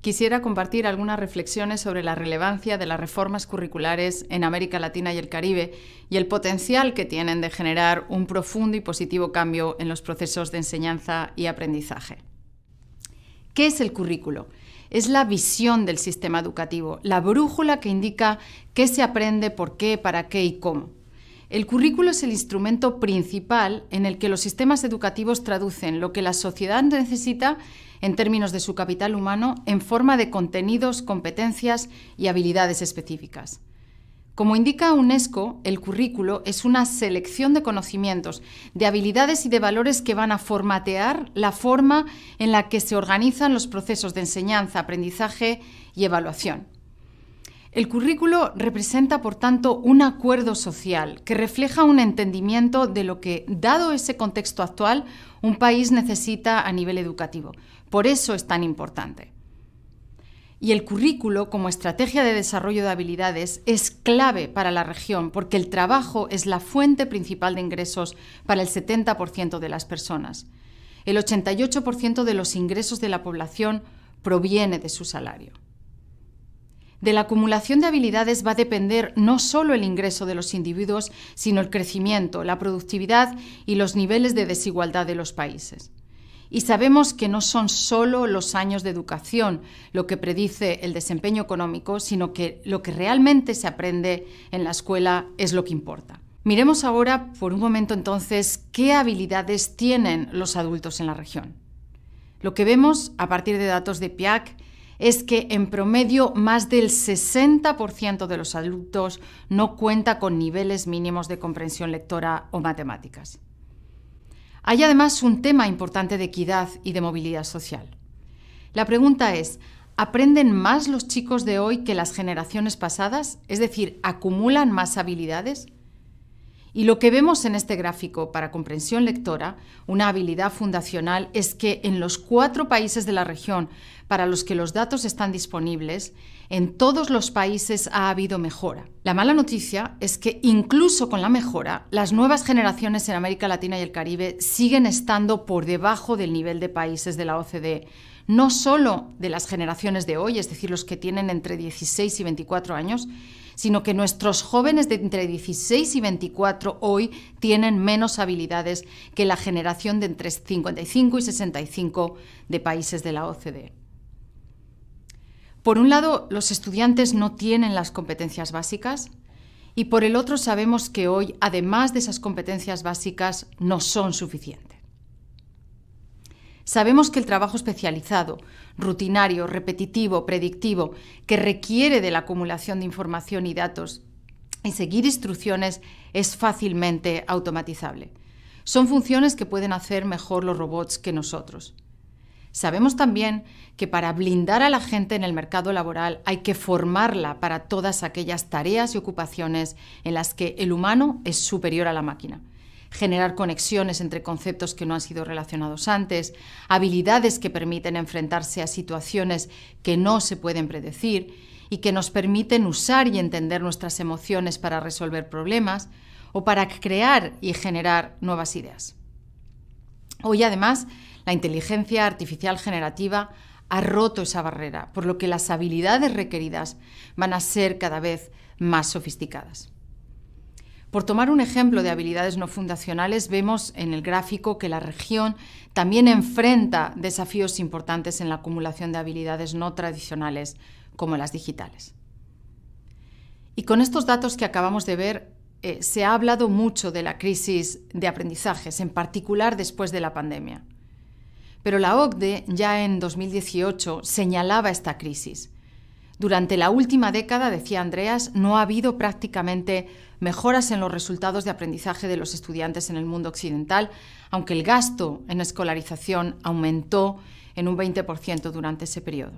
quisiera compartir algunas reflexiones sobre la relevancia de las reformas curriculares en América Latina y el Caribe y el potencial que tienen de generar un profundo y positivo cambio en los procesos de enseñanza y aprendizaje. ¿Qué es el currículo? Es la visión del sistema educativo, la brújula que indica qué se aprende, por qué, para qué y cómo. El currículo es el instrumento principal en el que los sistemas educativos traducen lo que la sociedad necesita en términos de su capital humano en forma de contenidos, competencias y habilidades específicas. Como indica UNESCO, el currículo es una selección de conocimientos, de habilidades y de valores que van a formatear la forma en la que se organizan los procesos de enseñanza, aprendizaje y evaluación. El currículo representa, por tanto, un acuerdo social que refleja un entendimiento de lo que, dado ese contexto actual, un país necesita a nivel educativo. Por eso es tan importante. Y el currículo, como estrategia de desarrollo de habilidades, es clave para la región porque el trabajo es la fuente principal de ingresos para el 70% de las personas. El 88% de los ingresos de la población proviene de su salario. De la acumulación de habilidades va a depender no solo el ingreso de los individuos, sino el crecimiento, la productividad y los niveles de desigualdad de los países. Y sabemos que no son solo los años de educación lo que predice el desempeño económico, sino que lo que realmente se aprende en la escuela es lo que importa. Miremos ahora por un momento entonces qué habilidades tienen los adultos en la región. Lo que vemos a partir de datos de PIAC es que en promedio más del 60% de los adultos no cuenta con niveles mínimos de comprensión lectora o matemáticas. Hay además un tema importante de equidad y de movilidad social. La pregunta es, ¿aprenden más los chicos de hoy que las generaciones pasadas? Es decir, ¿acumulan más habilidades? Y lo que vemos en este gráfico para comprensión lectora, una habilidad fundacional, es que en los 4 países de la región para los que los datos están disponibles, en todos los países ha habido mejora. La mala noticia es que incluso con la mejora, las nuevas generaciones en América Latina y el Caribe siguen estando por debajo del nivel de países de la OCDE, no solo de las generaciones de hoy, es decir, los que tienen entre 16 y 24 años, sino que nuestros jóvenes de entre 16 y 24 hoy tienen menos habilidades que la generación de entre 55 y 65 de países de la OCDE. Por un lado, los estudiantes no tienen las competencias básicas y por el otro sabemos que hoy, además de esas competencias básicas, no son suficientes. Sabemos que el trabajo especializado, rutinario, repetitivo, predictivo, que requiere de la acumulación de información y datos y seguir instrucciones es fácilmente automatizable. Son funciones que pueden hacer mejor los robots que nosotros. Sabemos también que para blindar a la gente en el mercado laboral hay que formarla para todas aquellas tareas y ocupaciones en las que el humano es superior a la máquina. Generar conexiones entre conceptos que no han sido relacionados antes, habilidades que permiten enfrentarse a situaciones que no se pueden predecir y que nos permiten usar y entender nuestras emociones para resolver problemas o para crear y generar nuevas ideas. Hoy, además, la inteligencia artificial generativa ha roto esa barrera, por lo que las habilidades requeridas van a ser cada vez más sofisticadas. Por tomar un ejemplo de habilidades no fundacionales, vemos en el gráfico que la región también enfrenta desafíos importantes en la acumulación de habilidades no tradicionales como las digitales. Y con estos datos que acabamos de ver, se ha hablado mucho de la crisis de aprendizajes, en particular después de la pandemia. Pero la OCDE ya en 2018 señalaba esta crisis. Durante la última década, decía Andreas, no ha habido prácticamente mejoras en los resultados de aprendizaje de los estudiantes en el mundo occidental, aunque el gasto en escolarización aumentó en un 20% durante ese periodo.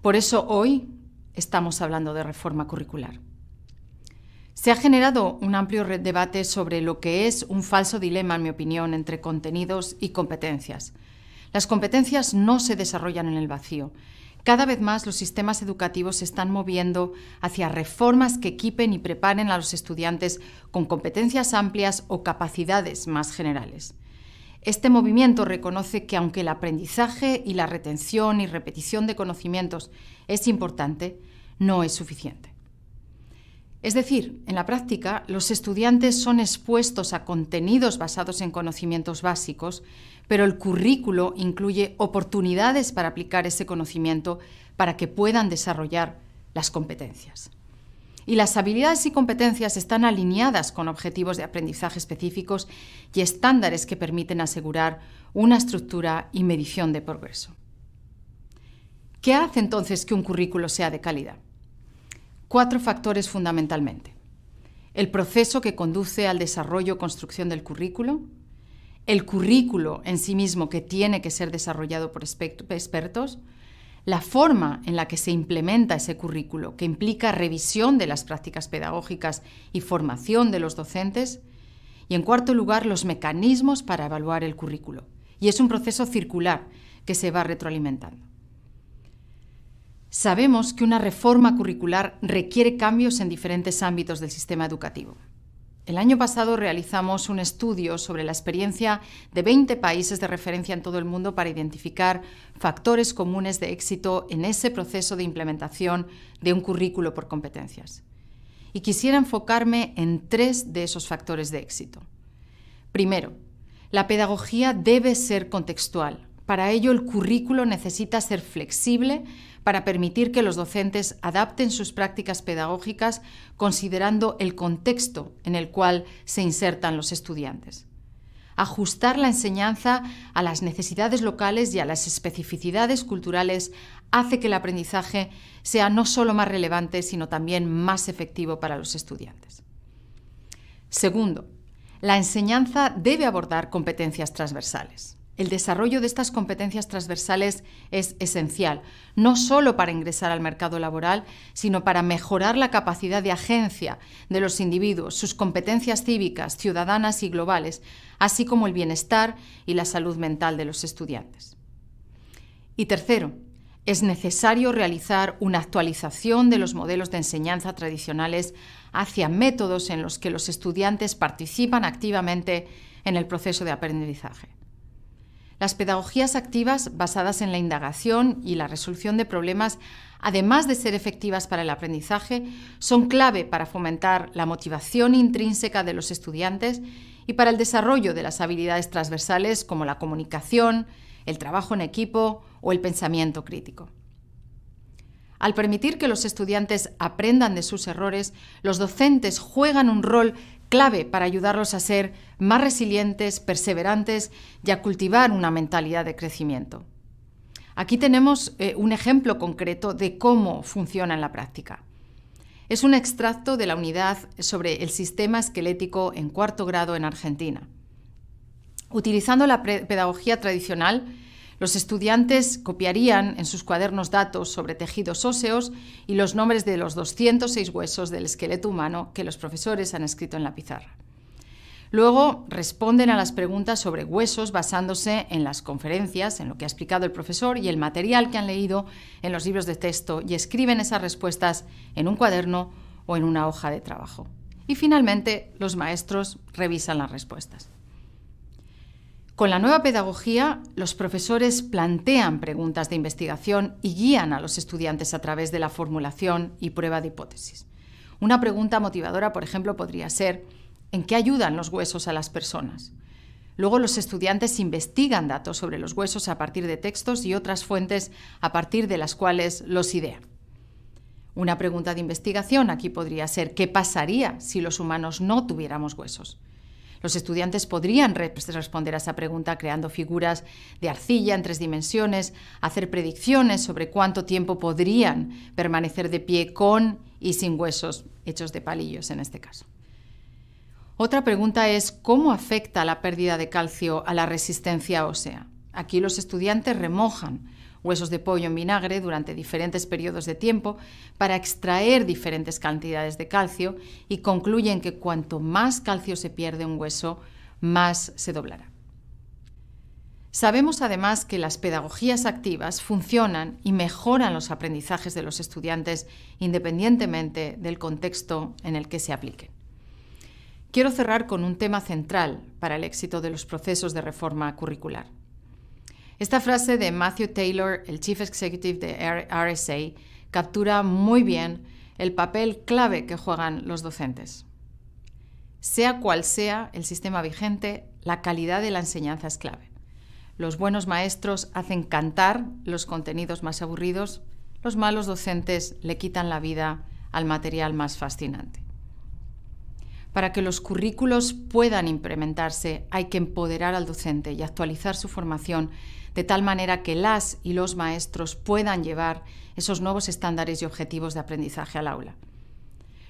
Por eso hoy estamos hablando de reforma curricular. Se ha generado un amplio debate sobre lo que es un falso dilema, en mi opinión, entre contenidos y competencias. Las competencias no se desarrollan en el vacío. Cada vez más los sistemas educativos se están moviendo hacia reformas que equipen y preparen a los estudiantes con competencias amplias o capacidades más generales. Este movimiento reconoce que aunque el aprendizaje y la retención y repetición de conocimientos es importante, no es suficiente. Es decir, en la práctica, los estudiantes son expuestos a contenidos basados en conocimientos básicos, pero el currículo incluye oportunidades para aplicar ese conocimiento para que puedan desarrollar las competencias. Y las habilidades y competencias están alineadas con objetivos de aprendizaje específicos y estándares que permiten asegurar una estructura y medición de progreso. ¿Qué hace entonces que un currículo sea de calidad? 4 factores fundamentalmente: el proceso que conduce al desarrollo o construcción del currículo, el currículo en sí mismo que tiene que ser desarrollado por expertos, la forma en la que se implementa ese currículo, que implica revisión de las prácticas pedagógicas y formación de los docentes, y en cuarto lugar, los mecanismos para evaluar el currículo. Y es un proceso circular que se va retroalimentando. Sabemos que una reforma curricular requiere cambios en diferentes ámbitos del sistema educativo. El año pasado realizamos un estudio sobre la experiencia de 20 países de referencia en todo el mundo para identificar factores comunes de éxito en ese proceso de implementación de un currículo por competencias. Y quisiera enfocarme en 3 de esos factores de éxito. Primero, la pedagogía debe ser contextual. Para ello, el currículo necesita ser flexible para permitir que los docentes adapten sus prácticas pedagógicas considerando el contexto en el cual se insertan los estudiantes. Ajustar la enseñanza a las necesidades locales y a las especificidades culturales hace que el aprendizaje sea no solo más relevante, sino también más efectivo para los estudiantes. Segundo, la enseñanza debe abordar competencias transversales. El desarrollo de estas competencias transversales es esencial, no solo para ingresar al mercado laboral, sino para mejorar la capacidad de agencia de los individuos, sus competencias cívicas, ciudadanas y globales, así como el bienestar y la salud mental de los estudiantes. Y tercero, es necesario realizar una actualización de los modelos de enseñanza tradicionales hacia métodos en los que los estudiantes participan activamente en el proceso de aprendizaje. Las pedagogías activas basadas en la indagación y la resolución de problemas, además de ser efectivas para el aprendizaje, son clave para fomentar la motivación intrínseca de los estudiantes y para el desarrollo de las habilidades transversales como la comunicación, el trabajo en equipo o el pensamiento crítico. Al permitir que los estudiantes aprendan de sus errores, los docentes juegan un rol clave para ayudarlos a ser más resilientes, perseverantes y a cultivar una mentalidad de crecimiento. Aquí tenemos un ejemplo concreto de cómo funciona en la práctica. Es un extracto de la unidad sobre el sistema esquelético en 4º grado en Argentina. Utilizando la pedagogía tradicional, los estudiantes copiarían en sus cuadernos datos sobre tejidos óseos y los nombres de los 206 huesos del esqueleto humano que los profesores han escrito en la pizarra. Luego responden a las preguntas sobre huesos basándose en las conferencias, en lo que ha explicado el profesor y el material que han leído en los libros de texto, y escriben esas respuestas en un cuaderno o en una hoja de trabajo. Y finalmente, los maestros revisan las respuestas. Con la nueva pedagogía, los profesores plantean preguntas de investigación y guían a los estudiantes a través de la formulación y prueba de hipótesis. Una pregunta motivadora, por ejemplo, podría ser: ¿en qué ayudan los huesos a las personas? Luego los estudiantes investigan datos sobre los huesos a partir de textos y otras fuentes a partir de las cuales los idean. Una pregunta de investigación aquí podría ser: ¿qué pasaría si los humanos no tuviéramos huesos? Los estudiantes podrían responder a esa pregunta creando figuras de arcilla en 3 dimensiones, hacer predicciones sobre cuánto tiempo podrían permanecer de pie con y sin huesos, hechos de palillos en este caso. Otra pregunta es: ¿cómo afecta la pérdida de calcio a la resistencia ósea? Aquí los estudiantes remojan huesos de pollo en vinagre durante diferentes periodos de tiempo para extraer diferentes cantidades de calcio y concluyen que cuanto más calcio se pierde un hueso, más se doblará. Sabemos además que las pedagogías activas funcionan y mejoran los aprendizajes de los estudiantes independientemente del contexto en el que se apliquen. Quiero cerrar con un tema central para el éxito de los procesos de reforma curricular. Esta frase de Matthew Taylor, el Chief Executive de RSA, captura muy bien el papel clave que juegan los docentes. Sea cual sea el sistema vigente, la calidad de la enseñanza es clave. Los buenos maestros hacen cantar los contenidos más aburridos, los malos docentes le quitan la vida al material más fascinante. Para que los currículos puedan implementarse, hay que empoderar al docente y actualizar su formación de tal manera que las y los maestros puedan llevar esos nuevos estándares y objetivos de aprendizaje al aula.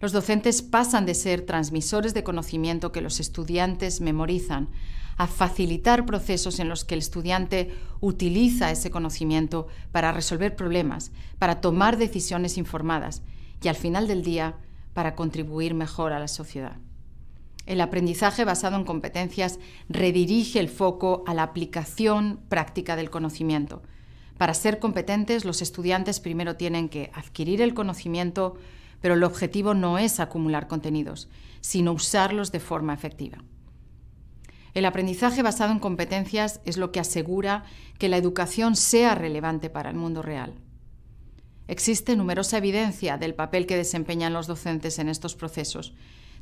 Los docentes pasan de ser transmisores de conocimiento que los estudiantes memorizan a facilitar procesos en los que el estudiante utiliza ese conocimiento para resolver problemas, para tomar decisiones informadas y, al final del día, para contribuir mejor a la sociedad. El aprendizaje basado en competencias redirige el foco a la aplicación práctica del conocimiento. Para ser competentes, los estudiantes primero tienen que adquirir el conocimiento, pero el objetivo no es acumular contenidos, sino usarlos de forma efectiva. El aprendizaje basado en competencias es lo que asegura que la educación sea relevante para el mundo real. Existe numerosa evidencia del papel que desempeñan los docentes en estos procesos,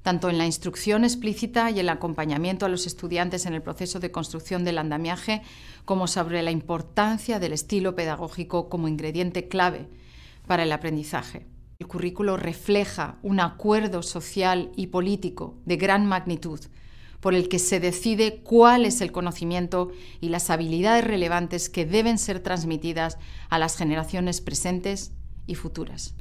tanto en la instrucción explícita y el acompañamiento a los estudiantes en el proceso de construcción del andamiaje, como sobre la importancia del estilo pedagógico como ingrediente clave para el aprendizaje. El currículo refleja un acuerdo social y político de gran magnitud, por el que se decide cuál es el conocimiento y las habilidades relevantes que deben ser transmitidas a las generaciones presentes y futuras.